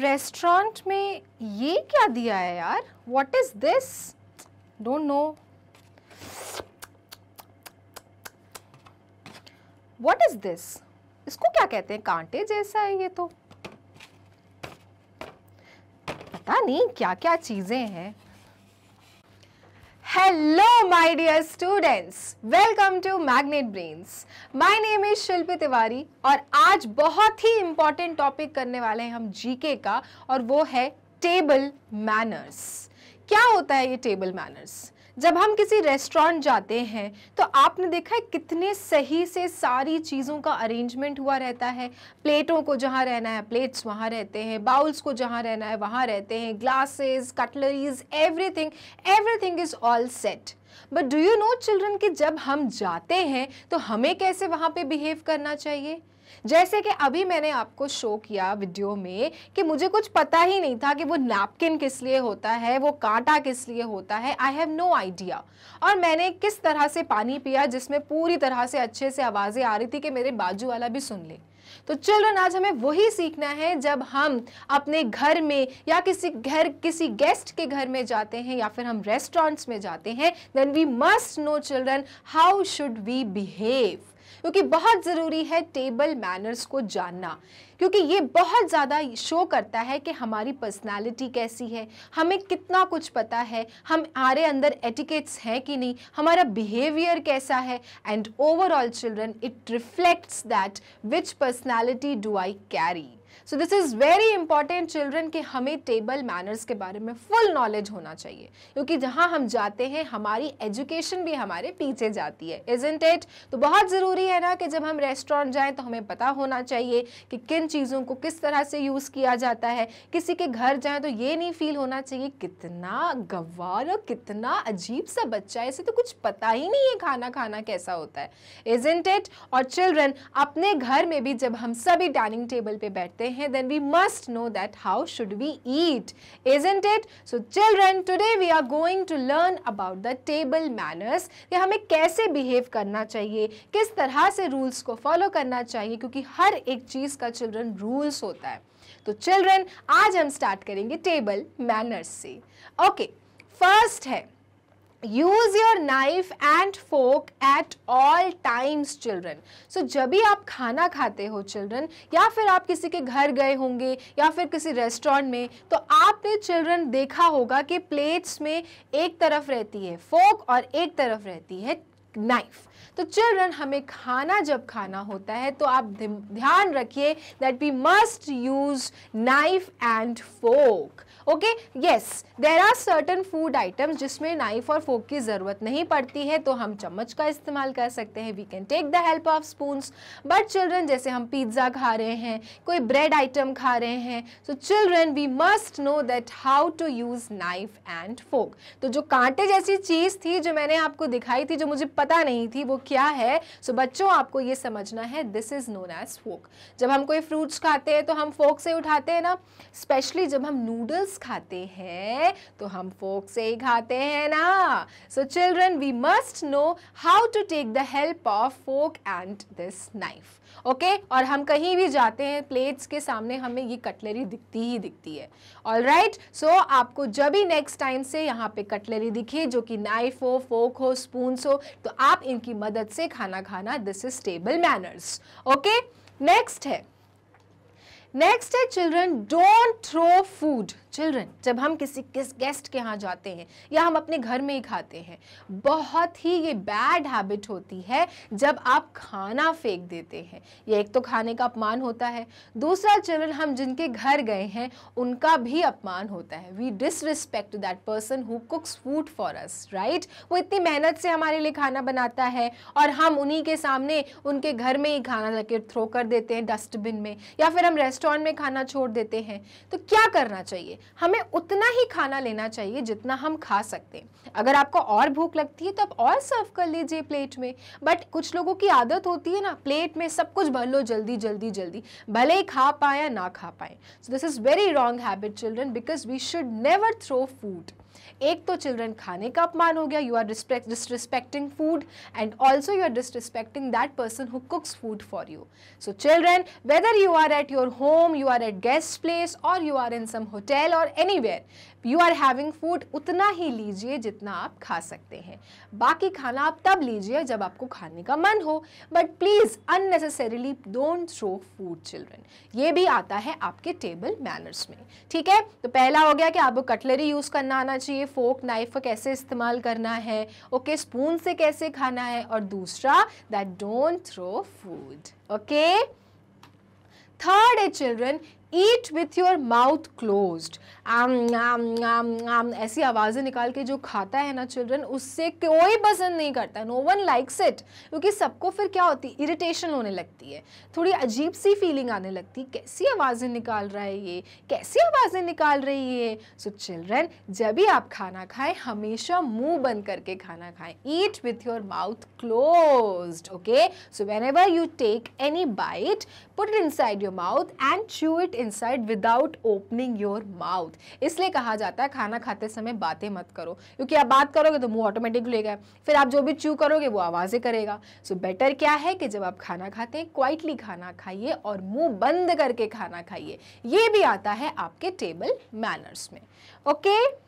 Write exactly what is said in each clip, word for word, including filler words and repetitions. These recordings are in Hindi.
रेस्टोरेंट में ये क्या दिया है यार, what is this, don't know what is this. इसको क्या कहते हैं, कांटे जैसा है ये, तो पता नहीं क्या क्या चीजें हैं। Hello my dear students, welcome to Magnet Brains. My name is Shilpi Tiwari और आज बहुत ही important topic करने वाले हैं हम जीके का, और वो है table manners. क्या होता है ये table manners? जब हम किसी रेस्टोरेंट जाते हैं तो आपने देखा है कितने सही से सारी चीज़ों का अरेंजमेंट हुआ रहता है। प्लेटों को जहाँ रहना है प्लेट्स वहाँ रहते हैं, बाउल्स को जहाँ रहना है वहाँ रहते हैं, glasses, cutleries, everything everything is all set. But do you know children कि जब हम जाते हैं तो हमें कैसे वहाँ पे बिहेव करना चाहिए। जैसे कि अभी मैंने आपको शो किया वीडियो में कि मुझे कुछ पता ही नहीं था कि वो नैपकिन किस लिए होता है, वो कांटा किस लिए होता है, आई हैव नो आइडिया। और मैंने किस तरह से पानी पिया जिसमें पूरी तरह से अच्छे से आवाज़ें आ रही थी कि मेरे बाजू वाला भी सुन ले। तो चिल्ड्रन आज हमें वही सीखना है जब हम अपने घर में या किसी घर किसी गेस्ट के घर में जाते हैं या फिर हम रेस्टोरेंट्स में जाते हैं, then we must know children how should we behave, क्योंकि बहुत ज़रूरी है टेबल मैनर्स को जानना, क्योंकि ये बहुत ज़्यादा शो करता है कि हमारी पर्सनालिटी कैसी है, हमें कितना कुछ पता है, हम हमारे अंदर एटिकेट्स हैं कि नहीं, हमारा बिहेवियर कैसा है। And overall children it reflects that which personality do I carry. So this is very important children कि हमें टेबल मैनर्स के बारे में फुल नॉलेज होना चाहिए, क्योंकि जहाँ हम जाते हैं हमारी एजुकेशन भी हमारे पीछे जाती है, इजंट इट। तो बहुत ज़रूरी है ना कि जब हम रेस्टोरेंट जाएं तो हमें पता होना चाहिए कि किन चीज़ों को किस तरह से यूज़ किया जाता है। किसी के घर जाएँ तो ये नहीं फील होना चाहिए कितना गंवार और कितना अजीब सा बच्चा है, इसे तो कुछ पता ही नहीं है खाना खाना कैसा होता है, इजंट इट। और चिल्ड्रन अपने घर में भी जब हम सभी डाइनिंग टेबल पर बैठते हैं, then we must know that how should we eat, isn't it? So children, today we are going to learn about the table manners कि हमें कैसे behave करना चाहिए, किस तरह से rules को follow करना चाहिए, क्योंकि हर एक चीज़ का children rules होता है। तो children आज हम start करेंगे table manners से। Okay, first है use your knife and fork at all times children. So जब भी आप खाना खाते हो चिल्ड्रन, या फिर आप किसी के घर गए होंगे या फिर किसी रेस्टोरेंट में, तो आपने चिल्ड्रन देखा होगा कि प्लेट्स में एक तरफ रहती है फोक और एक तरफ रहती है नाइफ। तो चिल्ड्रन हमें खाना जब खाना होता है तो आप ध्यान रखिए that we must use knife and fork. Okay, yes there are certain food items जिसमें नाइफ और फोक की ज़रूरत नहीं पड़ती है, तो हम चम्मच का इस्तेमाल कर सकते हैं, we can take the help of spoons. But children जैसे हम पिज्ज़ा खा रहे हैं, कोई ब्रेड आइटम खा रहे हैं, so children we must know that how to use knife and fork. तो जो कांटे जैसी चीज़ थी जो मैंने आपको दिखाई थी, जो मुझे पता नहीं थी वो क्या है, सो बच्चों आपको ये समझना है, this is known as fork. जब हम कोई फ्रूट्स खाते हैं तो हम फोक से उठाते हैं ना, स्पेशली जब हम नूडल्स खाते हैं तो हम फोक से ही खाते हैं ना। So children we must know how to take the help of fork and this knife. Okay, और हम कहीं भी जाते हैं प्लेट्स के सामने हमें ये कटलरी दिखती ही दिखती है, ऑलराइट। सो so, आपको जब भी नेक्स्ट टाइम से यहाँ पे कटलरी दिखे, जो कि नाइफ हो, फोक हो, स्पून्स हो, तो आप इनकी मदद से खाना खाना, this is table manners. Okay, next है नेक्स्ट है children don't throw food. Children जब हम किसी किस गेस्ट के यहाँ जाते हैं या हम अपने घर में ही खाते हैं, बहुत ही ये बैड हैबिट होती है जब आप खाना फेंक देते हैं। ये एक तो खाने का अपमान होता है, दूसरा चिल्ड्रन हम जिनके घर गए हैं उनका भी अपमान होता है। We disrespect to that person who cooks food for us, right. वो इतनी मेहनत से हमारे लिए खाना बनाता है और हम उन्हीं के सामने उनके घर में ही खाना लाके थ्रो कर देते हैं डस्टबिन में, या फिर हम रेस्टोरेंट में खाना छोड़ देते हैं। तो क्या करना चाहिए, हमें उतना ही खाना लेना चाहिए जितना हम खा सकते हैं। अगर आपको और भूख लगती है तो आप और सर्व कर लीजिए प्लेट में, बट कुछ लोगों की आदत होती है ना प्लेट में सब कुछ भर लो जल्दी जल्दी जल्दी, भले ही खा पाए या ना खा पाए। So this is very wrong habit children, because we should never throw food. एक तो चिल्ड्रन खाने का अपमान हो गया, you are disrespecting food and also you are disrespecting that person who cooks food for you. So children, whether you are at your home, you are at guest place और you are in some hotel और anywhere, you are having food, उतना ही लीजिए जितना आप खा सकते हैं। बाकी खाना आप तब लीजिए जब आपको खाने का मन हो, but please unnecessarily don't throw food children. ये भी आता है आपके टेबल मैनर्स में, ठीक है। तो पहला हो गया कि आपको कटलरी यूज़ करना आना चाहिए, फोक नाइफ का कैसे इस्तेमाल करना है, ओके okay, स्पून से कैसे खाना है, और दूसरा that don't throw food, okay. Third है children, eat with your mouth closed. आम आम आम आम ऐसी आवाज़ें निकाल के जो खाता है ना चिल्ड्रन, उससे कोई पसंद नहीं करता, नो वन लाइक्स इट, क्योंकि सबको फिर क्या होती है इरिटेशन होने लगती है, थोड़ी अजीब सी फीलिंग आने लगती है, कैसी आवाज़ें निकाल रहा है ये, कैसी आवाज़ें निकाल रही है। सो चिल्ड्रन, जब भी आप खाना खाएं हमेशा मुंह बंद करके खाना खाएं, eat with your mouth closed, okay. So whenever you take any bite, put it inside your mouth and chew it inside without opening your mouth. इसलिए कहा जाता है खाना खाते समय बातें मत करो, क्योंकि आप बात करोगे तो मुंह ऑटोमेटिक खुलेगा, फिर आप जो भी च्यू करोगे वो आवाज़ें करेगा। सो so बेटर क्या है कि जब आप खाना खाते हैं क्वाइटली खाना खाइए और मुंह बंद करके खाना खाइए। ये भी आता है आपके टेबल मैनर्स में, okay.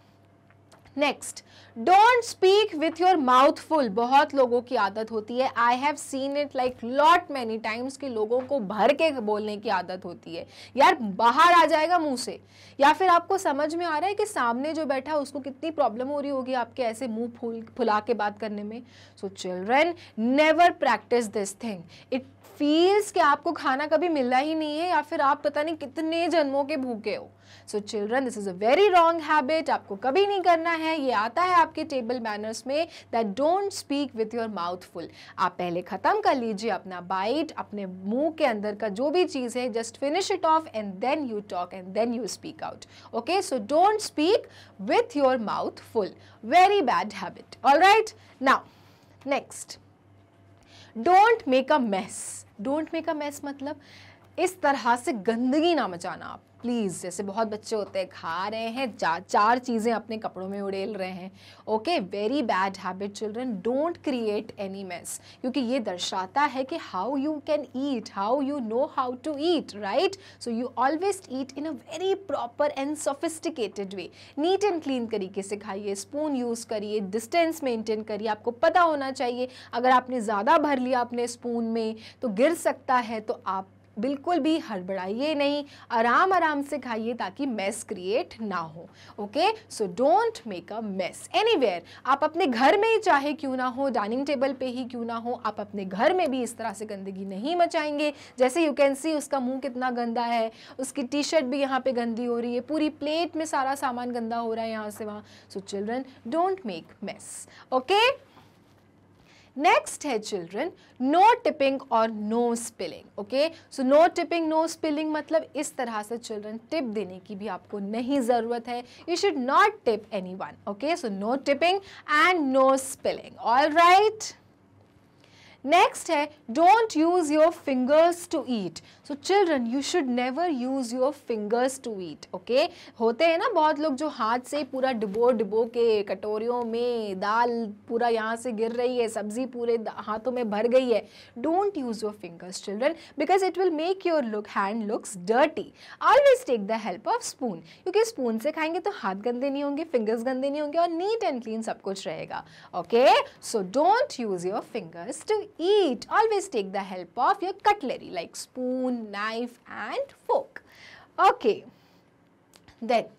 Next, don't speak with your mouth full. बहुत लोगों की आदत होती है, I have seen it like lot many times, कि लोगों को भर के बोलने की आदत होती है, यार बाहर आ जाएगा मुंह से, या फिर आपको समझ में आ रहा है कि सामने जो बैठा है उसको कितनी प्रॉब्लम हो रही होगी आपके ऐसे मुंह फूल फुला के बात करने में। So children, never practice this thing. It feels कि आपको खाना कभी मिला ही नहीं है, या फिर आप पता नहीं कितने जन्मों के भूखे हो। So children, this is a very wrong habit, आपको कभी नहीं करना है। ये आता है आपके टेबल मैनर्स में, that don't speak with your mouth full. आप पहले ख़त्म कर लीजिए अपना बाइट, अपने मुंह के अंदर का जो भी चीज़ है just finish it off and then you talk and then you speak out, okay. So don't speak with your mouth full, very bad habit. Alright, now next, don't make a mess. Don't make a mess मतलब इस तरह से गंदगी ना मचाना आप प्लीज़। जैसे बहुत बच्चे होते हैं खा रहे हैं चार चार चीज़ें अपने कपड़ों में उड़ेल रहे हैं, okay, very bad habit children. Don't create any mess, क्योंकि ये दर्शाता है कि how you can eat, how you know how to eat, right. So you always eat in a very proper and sophisticated way, neat and clean तरीके से खाइए, स्पून यूज़ करिए, डिस्टेंस मेंटेन करिए, आपको पता होना चाहिए अगर आपने ज़्यादा भर लिया अपने स्पून में तो गिर सकता है, तो आप बिल्कुल भी हड़बड़ाइए नहीं, आराम आराम से खाइए ताकि मेस क्रिएट ना हो, okay. So don't make a mess anywhere. आप अपने घर में ही चाहे क्यों ना हो, डाइनिंग टेबल पे ही क्यों ना हो, आप अपने घर में भी इस तरह से गंदगी नहीं मचाएंगे। जैसे यू कैन सी उसका मुंह कितना गंदा है, उसकी टी शर्ट भी यहाँ पे गंदी हो रही है, पूरी प्लेट में सारा सामान गंदा हो रहा है यहाँ से वहाँ। So children, don't make mess, okay. Next है चिल्ड्रन, नो टिपिंग और no spilling, okay. So no tipping no spilling मतलब इस तरह से चिल्ड्रन टिप देने की भी आपको नहीं ज़रूरत है, you should not tip anyone, okay. So no tipping and no spilling, all right. Next है, don't use your fingers to eat. So children, you should never use your fingers to eat, okay. होते हैं ना बहुत लोग जो हाथ से पूरा डिबो डिबो के कटोरियों में दाल पूरा यहाँ से गिर रही है, सब्जी पूरे हाथों में भर गई है। Don't use your fingers children, because it will make your look hand looks dirty. Always take the help of spoon, क्योंकि स्पून से खाएंगे तो हाथ गंदे नहीं होंगे, फिंगर्स गंदे नहीं होंगे और नीट एंड क्लीन सब कुछ रहेगा, okay. So don't use your fingers to eat, always take the help of your cutlery like spoon, knife and fork, okay. Then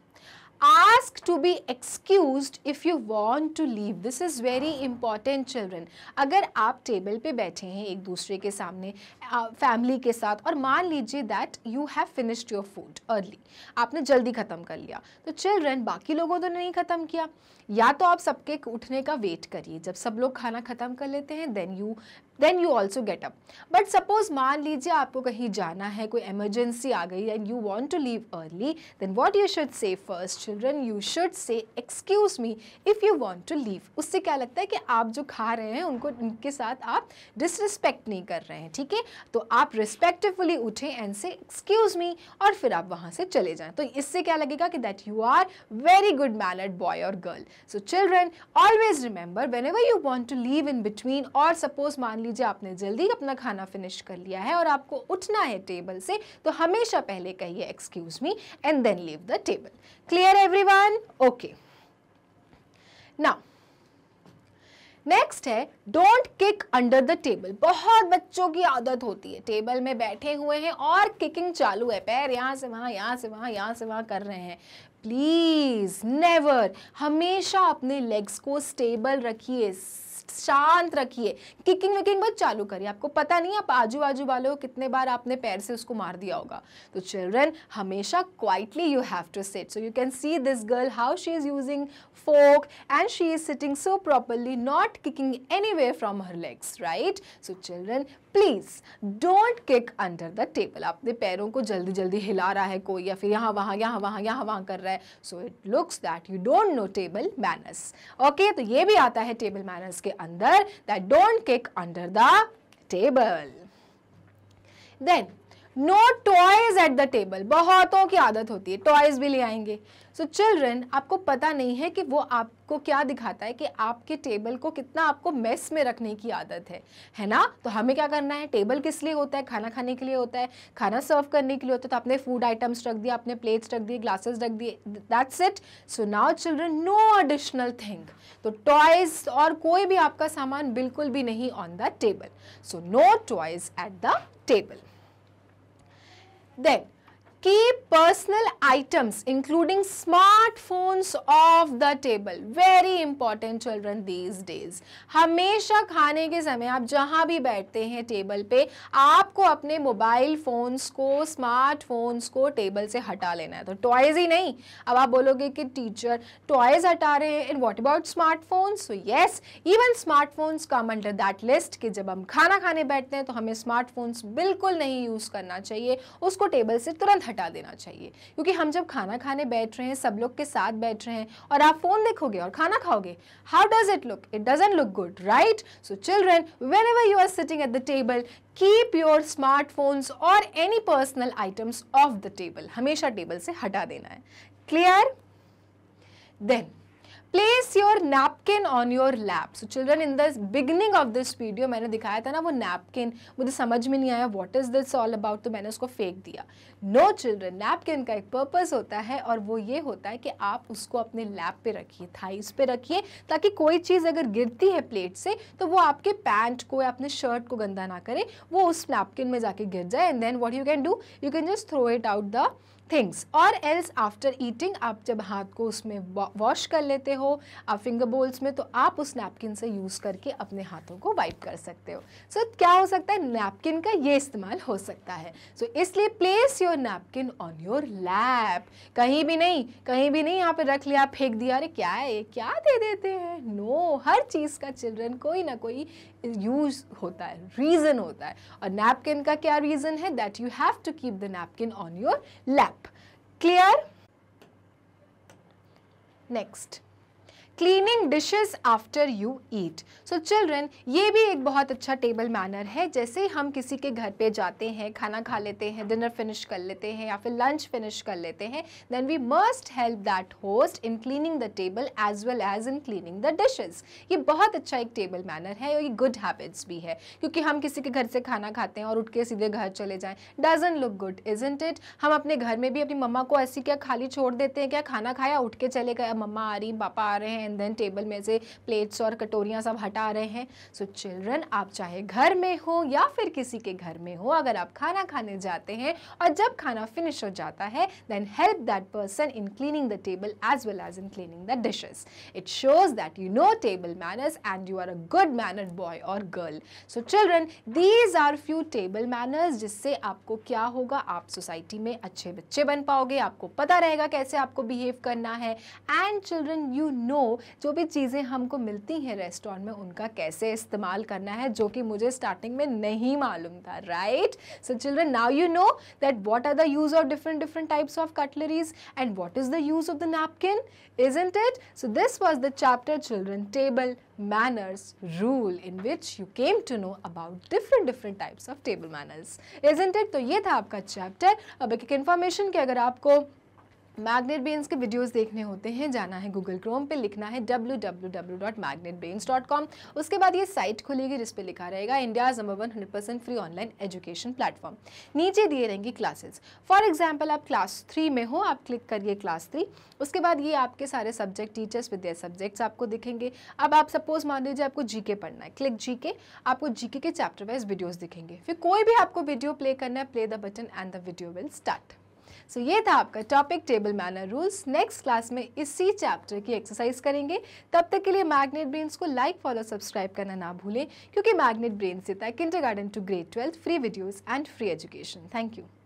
ask to be excused if you want to leave. This is very important children. अगर आप टेबल पे बैठे हैं एक दूसरे के सामने फैमिली के साथ, और मान लीजिए that you have finished your food early, आपने जल्दी ख़त्म कर लिया, तो चिल्ड्रन बाकी लोगों ने नहीं ख़त्म किया, या तो आप सबके उठने का वेट करिए, जब सब लोग खाना ख़त्म कर लेते हैं then you then you also get up. But suppose मान लीजिए आपको कहीं जाना है, कोई एमरजेंसी आ गई and you want to leave early, then what you should say first children, you should say excuse me if you want to leave. उससे क्या लगता है कि आप जो खा रहे हैं उनको उनके साथ आप डिसरिस्पेक्ट नहीं कर रहे हैं. ठीक है, तो आप रिस्पेक्टफुली उठें एंड से एक्सक्यूज मी और फिर आप वहाँ से चले जाएँ. तो इससे क्या लगेगा कि that you are very good mannered boy और girl. So children always remember whenever you want to leave in between, और सपोज मान लीजिए आपने जल्दी अपना खाना फिनिश कर लिया है और आपको उठना है टेबल से, तो हमेशा पहले कहिए excuse me and then leave the table. Clear everyone? Okay, now next है don't kick under the table. बहुत बच्चों की आदत होती है, टेबल में बैठे हुए हैं और किकिंग चालू है, पैर यहाँ से वहाँ यहाँ से वहाँ यहाँ से वहाँ कर रहे हैं. प्लीज़ नेवर, हमेशा अपने लेग्स को स्टेबल रखिए, शांत रखिए. किकिंग विकिंग बस चालू करिए, आपको पता नहीं आप आजू बाजू वाले हो कितने बार आपने पैर से उसको मार दिया होगा. तो चिल्ड्रन हमेशा quietly you have to sit. So you can see this girl how she is using fork and she is sitting so properly, not kicking anywhere from her legs, right? So children please don't kick under the table. आपने पैरों को जल्दी जल्दी हिला रहा है कोई, या फिर यहाँ वहाँ यहाँ वहाँ यहाँ वहाँ कर रहा है, so it looks that you don't know table manners. Okay, तो ये भी आता है टेबल मैनर्स के अंदर, that don't kick under the table. Then no toys at the table. बहुतों की आदत होती है टॉयज भी ले आएंगे. सो so, चिल्ड्रन आपको पता नहीं है कि वो आपको क्या दिखाता है कि आपके टेबल को कितना आपको मेस में रखने की आदत है, है ना? तो हमें क्या करना है, टेबल किस लिए होता है? खाना खाने के लिए होता है, खाना सर्व करने के लिए होता है. तो आपने फूड आइटम्स रख दिया, आपने प्लेट्स रख दिए, ग्लासेस रख दिए, that's it. So now children no additional thing. तो टॉयज और कोई भी आपका सामान बिल्कुल भी नहीं on the table. So no toys at the table. Then keep personal items including smartphones off the table. Very important children these days. हमेशा खाने के समय आप जहाँ भी बैठते हैं टेबल पे, आपको अपने मोबाइल फ़ोन्स को, स्मार्टफोन्स को टेबल से हटा लेना है. तो टॉयज़ ही नहीं. अब आप बोलोगे कि टीचर टॉयज़ हटा रहे हैं and what about smartphones? So yes, even smartphones come under that list कि जब हम खाना खाने बैठते हैं तो हमें स्मार्टफोन्स बिल्कुल नहीं यूज़ करना चाहिए, उसको टेबल से तुरंत हटा देना चाहिए. क्योंकि हम जब खाना खाने बैठ रहे हैं, सब लोग के साथ बैठ रहे हैं और आप फोन देखोगे और खाना खाओगे, how does it look? It doesn't look good, right? So children whenever you are sitting at the table, keep your smartphones और any personal items off the table. हमेशा टेबल से हटा देना है. Clear? Then place your napkin on your lap. So children in the beginning of this video मैंने दिखाया था ना वो नैपकिन, मुझे समझ में नहीं आया what is this all about, तो मैंने उसको फेंक दिया. नो चिल्ड्रन, नैपकिन का एक पर्पस होता है और वो ये होता है कि आप उसको अपने लैप पे रखिए, थाइस पे रखिए, ताकि कोई चीज़ अगर गिरती है प्लेट से तो वो आपके पैंट को या अपने शर्ट को गंदा ना करे, वो उस नैपकिन में जाके गिर जाए. And then what you can do, you can just throw it out the things. और एल्स आफ्टर ईटिंग आप जब हाथ को उसमें वॉश कर लेते हो, आप फिंगर बोल्स में, तो आप उस नैपकिन से यूज़ करके अपने हाथों को वाइप कर सकते हो. सो so, क्या हो सकता है, नैपकिन का ये इस्तेमाल हो सकता है. सो so, इसलिए place your napkin on your lap. कहीं भी नहीं, कहीं भी नहीं यहाँ पे रख लिया, फेंक दिया, अरे क्या है, क्या दे देते हैं? नो no, हर चीज़ का चिल्ड्रन कोई ना कोई यूज होता है, रीज़न होता है. और नैपकिन का क्या रीज़न है, that you have to keep the napkin on your lap. Clear? Next, cleaning dishes after you eat. So children ये भी एक बहुत अच्छा टेबल मैनर है. जैसे हम किसी के घर पे जाते हैं, खाना खा लेते हैं, डिनर फिनिश कर लेते हैं या फिर लंच फिनिश कर लेते हैं, then we must help that host in cleaning the table as well as in cleaning the dishes. ये बहुत अच्छा एक टेबल मैनर है और ये गुड हैबिट्स भी है. क्योंकि हम किसी के घर से खाना खाते हैं और उठ के सीधे घर चले जाएँ, doesn't look good, isn't it? हम अपने घर में भी अपनी मम्मा को ऐसी क्या खाली छोड़ देते हैं क्या, खाना खाया उठ के चले गए, मम्मा आ रही, पापा आ रहे हैं, एंड देन टेबल में से प्लेट्स और कटोरियाँ सब हटा रहे हैं. सो so, चिल्ड्रन आप चाहे घर में हो या फिर किसी के घर में हो, अगर आप खाना खाने जाते हैं और जब खाना फिनिश हो जाता है, then help that person in cleaning the table as well as in cleaning the dishes. It shows that you know table manners and you are a good mannered boy और girl. So children these are few table manners, जिससे आपको क्या होगा, आप सोसाइटी में अच्छे बच्चे बन पाओगे, आपको पता रहेगा कैसे आपको बिहेव करना है. एंड चिल्ड्रन यू नो जो भी चीज़ें हमको मिलती हैं रेस्टोरेंट में उनका कैसे इस्तेमाल करना है, जो कि मुझे स्टार्टिंग में नहीं मालूम था, right. So children, now you know that what are the use of different different types of cutleries and what is the use of the napkin, isn't it? So this was the chapter, children, table manners rule, in which you came to know about different different types of table manners, isn't it? तो ये था आपका chapter. अब एक information कि अगर आपको मैग्नेट ब्रेन्स के वीडियोस देखने होते हैं, जाना है गूगल क्रोम पे, लिखना है W W W dot Magnet Brains dot com. उसके बाद ये साइट खुलेगी जिस पे लिखा रहेगा India's number one hundred percent free online education platform. नीचे दिए रहेंगी क्लासेस. फॉर एग्जांपल आप क्लास थ्री में हो, आप क्लिक करिए क्लास थ्री. उसके बाद ये आपके सारे subject teachers with their subjects आपको दिखेंगे. अब आप सपोज मान लीजिए आपको जी के पढ़ना है, क्लिक जी के, आपको जी के के चैप्टर वाइज वीडियोज़ दिखेंगे. फिर कोई भी आपको वीडियो प्ले करना है, play the button and the video will start. So so, ये था आपका topic table manner rules. Next class में इसी चैप्टर की एक्सरसाइज करेंगे. तब तक के लिए मैग्नेट ब्रेन्स को लाइक, फॉलो, सब्सक्राइब करना ना भूलें, क्योंकि मैग्नेट ब्रेन्स देता है kindergarten to grade twelfth free videos and free education. Thank you.